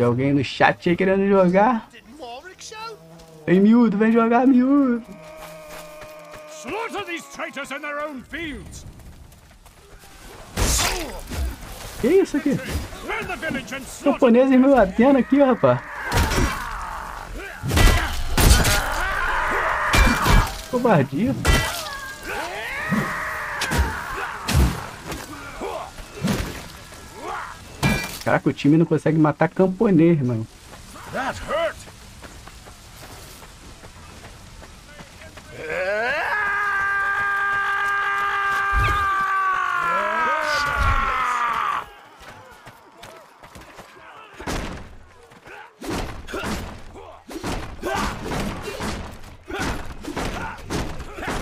Alguém no chat aí querendo jogar? Ei, miúdo, vem jogar, miúdo! Que isso aqui? Japonês em meu Atena aqui, rapaz! Cobardia! Caraca, o time não consegue matar camponês, mano.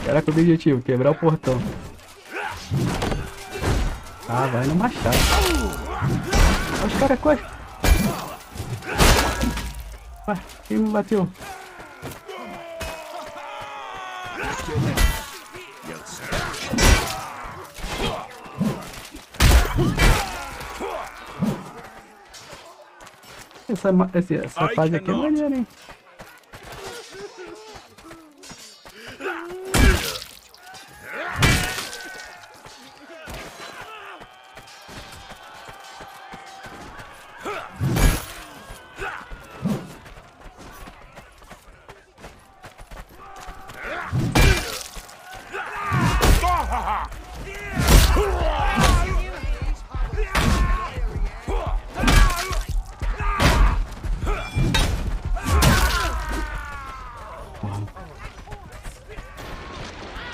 Caraca, o objetivo, quebrar o portão. Ah, vai no machado. Os caras correm. Ah, quem me bateu? Essa fase aqui é maneira, hein?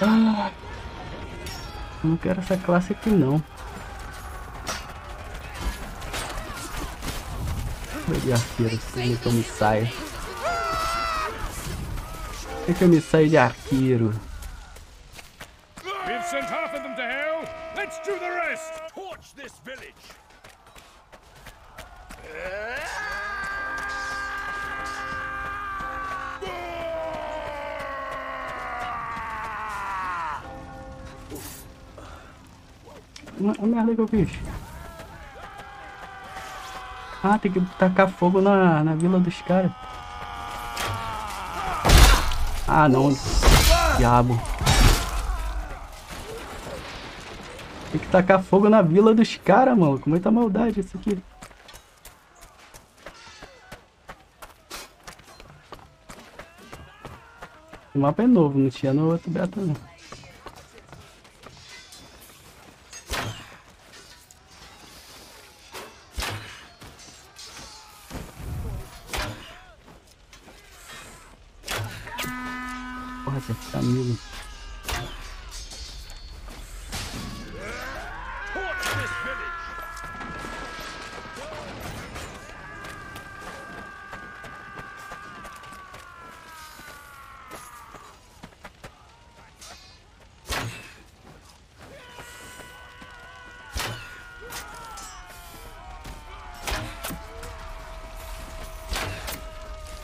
Ah, não quero essa classe aqui não. Peguei arqueiro, como que eu me saio? Por que eu me saio de arqueiro? A merda que eu fiz. Ah, tem que tacar fogo na vila dos caras. Ah, não. Diabo. Tem que tacar fogo na vila dos caras, mano. Com muita maldade isso aqui. O mapa é novo, não tinha no outro beta não. Amigo.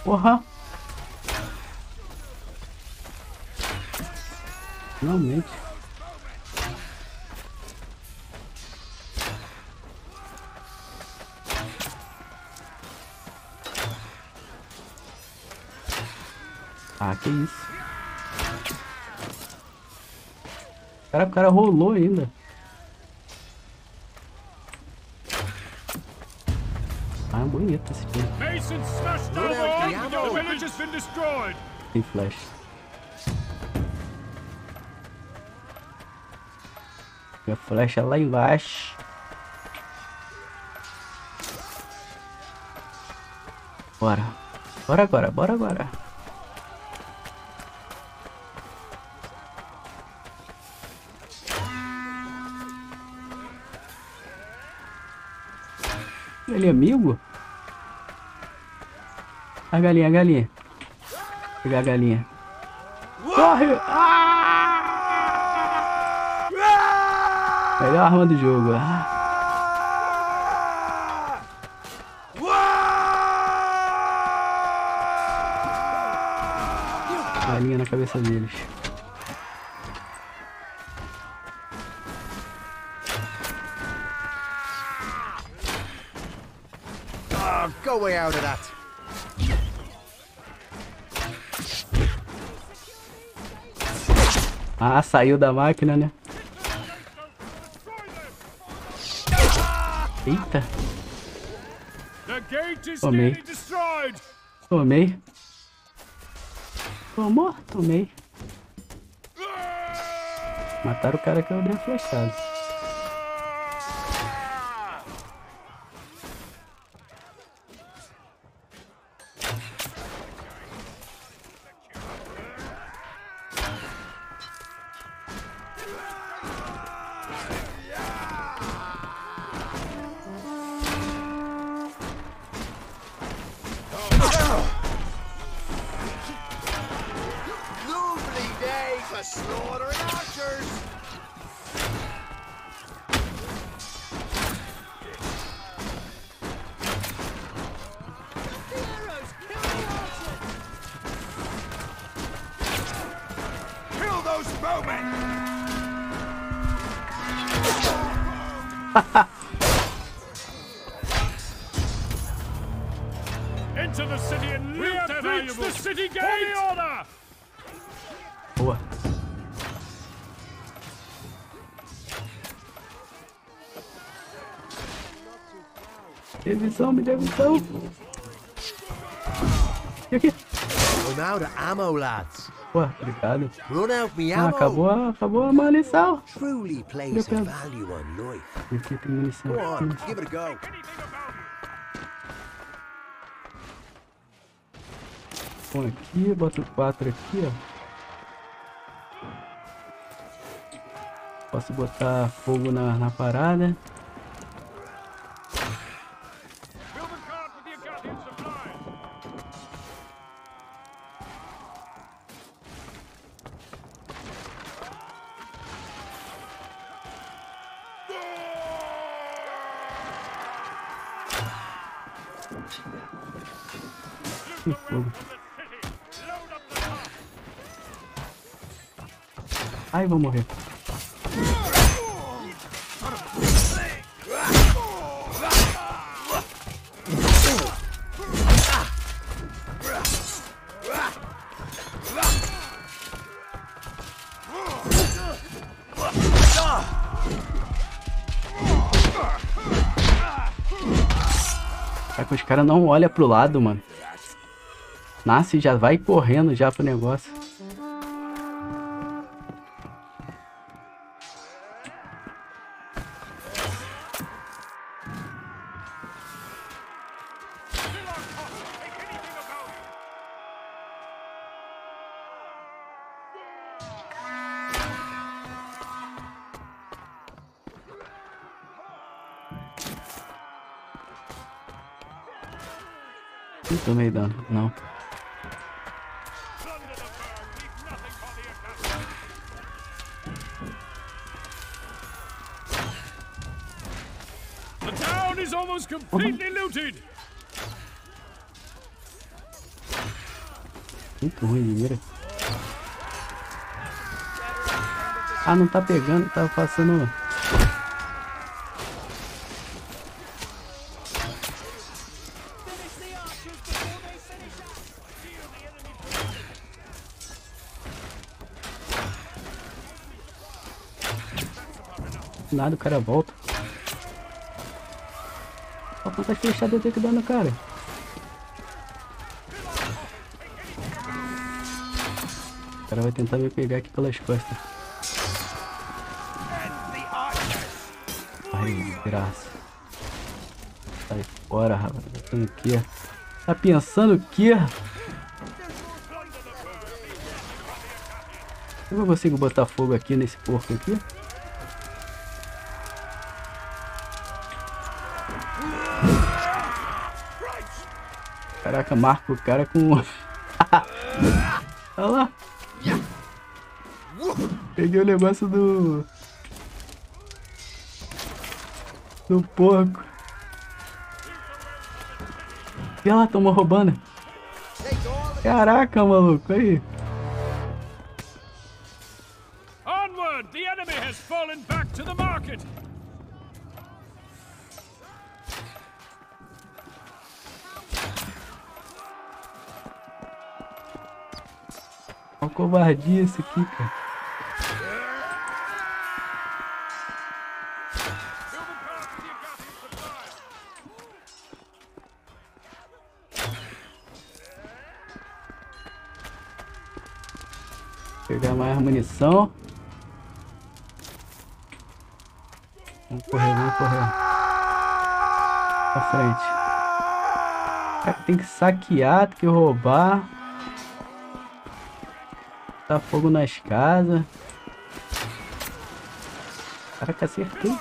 Porra. Finalmente. Ah, que isso. Caraca, o cara rolou ainda. Ah, bonito esse time. Tem flash. Minha flecha lá embaixo. Bora. Bora agora, bora agora. Ele é amigo? A galinha, a galinha. Vou pegar a galinha. Corre! Ah! Melhor arma do jogo. Galinha na cabeça deles. Oh, go way out of that. Ah, saiu da máquina, né? Eita. Tomei. Tomei. Tomou? Tomei. Mataram o cara que eu dei flechado. Into the city and loot the valuables. The city gate. Order. Boa. Divisão, me divisão. We're out of ammo, lads. Boa, obrigado. Run out me ammo. Acabou a munição. Truly plays a value on life. Aqui tem munição. Go on, give it a go. Põe aqui, bota o 4 aqui, ó. Posso botar fogo na parada. Que fogo. Ai, vou morrer. Só que os caras não olham pro lado, mano. Nasce e já vai correndo já pro negócio. Não tomei dano, não. The town is almost completely looted. Muito ruim de mira. Ah, não tá pegando, tá passando. Nada, o cara volta. Só quantas fechadas eu tenho que dar no cara. O cara vai tentar me pegar aqui pelas costas. Ai, graça. Sai fora, rapaz. Tá pensando o quê? Tá pensando o quê? Eu consigo botar fogo aqui nesse porco aqui? Caraca, marca o cara com... Olha lá. Peguei o negócio do porco. E ela tomou roubando. Caraca, maluco, aí. Onward, the enemy has fallen back to the market. Uma covardia esse aqui, cara. Vou pegar mais munição. Vamos correr, vamos correr. Pra frente. Tem que saquear, tem que roubar. Tá fogo nas casas. Caraca, acertei.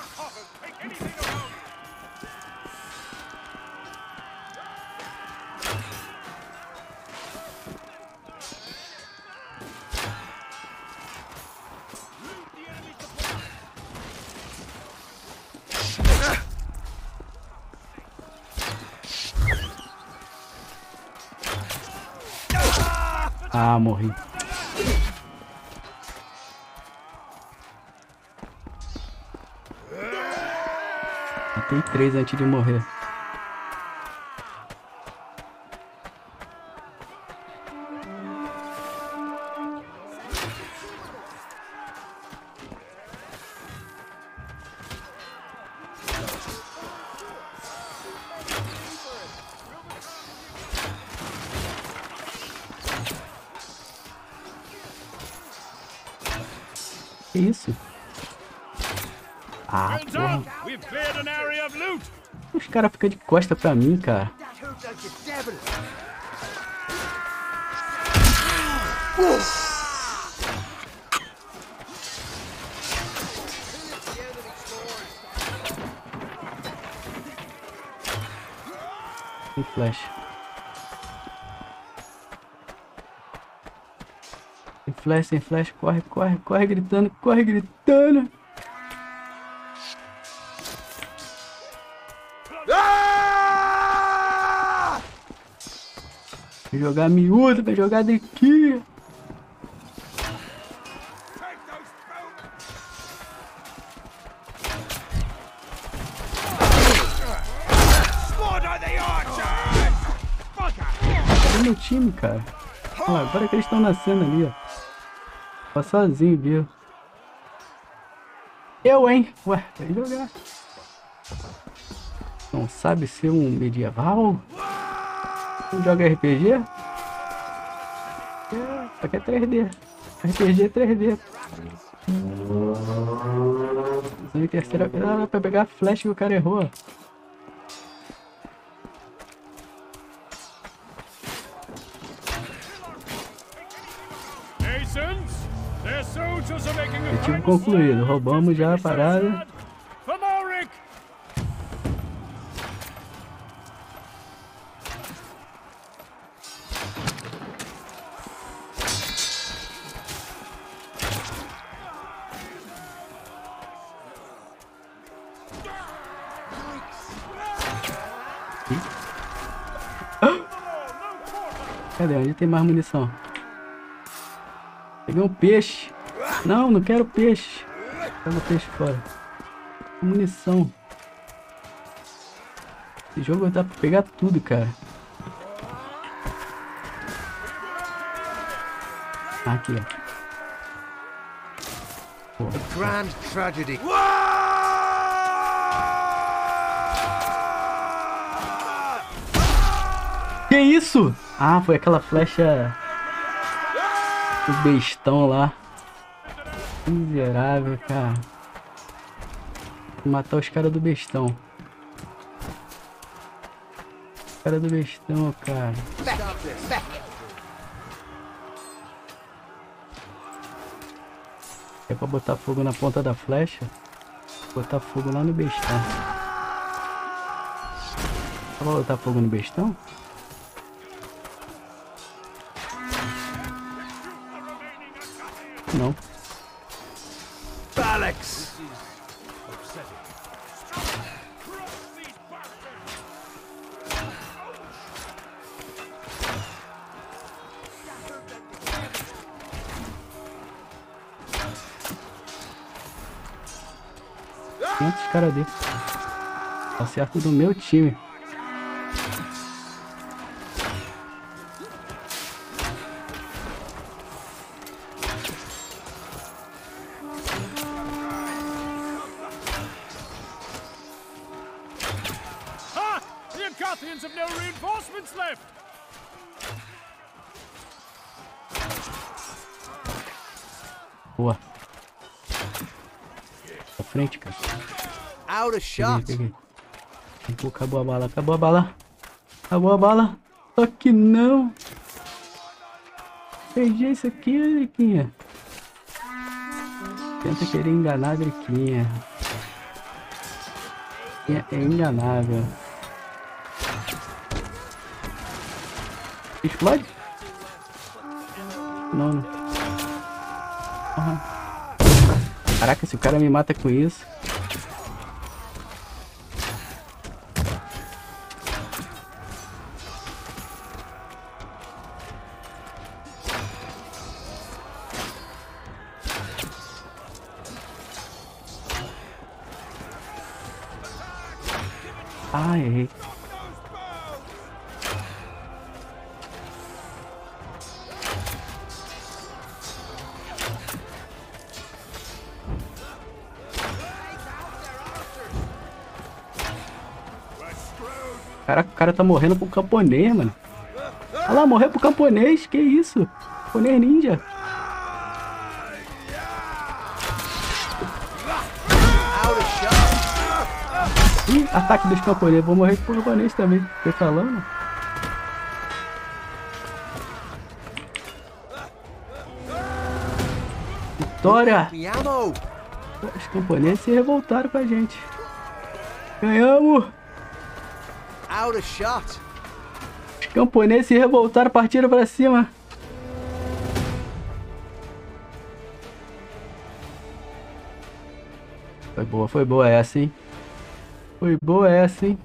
Ah, morri. Matei 3 antes de morrer. Que isso? Ah, porra. Os caras ficam de costa pra mim, cara. Tem flash. Tem flash, sem flash. Corre, corre, corre gritando, corre gritando. Vai jogar miúdo, vai jogar daqui. É meu time, cara. Ó, agora que eles estão nascendo ali, ó. Tô sozinho, viu? Eu, hein? Ué, vai jogar. Não sabe ser um medieval? Joga RPG? É, só que é 3D. RPG 3D. Usando terceira vez pra pegar a flash que o cara errou. Objetivo concluído. Roubamos já a parada. Cadê? Onde tem mais munição? Peguei um peixe. Não, não quero peixe. Pega o peixe fora. Munição. Esse jogo dá pra pegar tudo, cara. Aqui, ó. A grande tragédia. Que isso? Ah, foi aquela flecha do bestão lá. Miserável, cara. Vou matar os caras do bestão. Os caras do bestão, cara. É pra botar fogo na ponta da flecha? Botar fogo lá no bestão. Pra botar fogo no bestão? Não. Alex. Quantos caras dele? Tá certo do meu time. Parthians have no reinforcements left! Boa. Pra frente, cara. Out of shot. Peguei. Acabou a bala, acabou a bala. Acabou a bala. Só que não. Perdi isso aqui, Driquinha. Tenta querer enganar a Driquinha. É enganável. Explode? Não, não. Uhum. Caraca, se o cara me mata com isso. Ah, errei. Caraca, o cara tá morrendo pro camponês, mano. Olha lá, morreu pro camponês, que isso? Camponês ninja. Ih, ataque dos camponês, vou morrer pro camponês também, tô falando. Vitória! Os camponês se revoltaram com a gente. Ganhamos! Os camponeses se revoltaram, partiram para cima. Foi boa essa, hein? Foi boa essa, hein?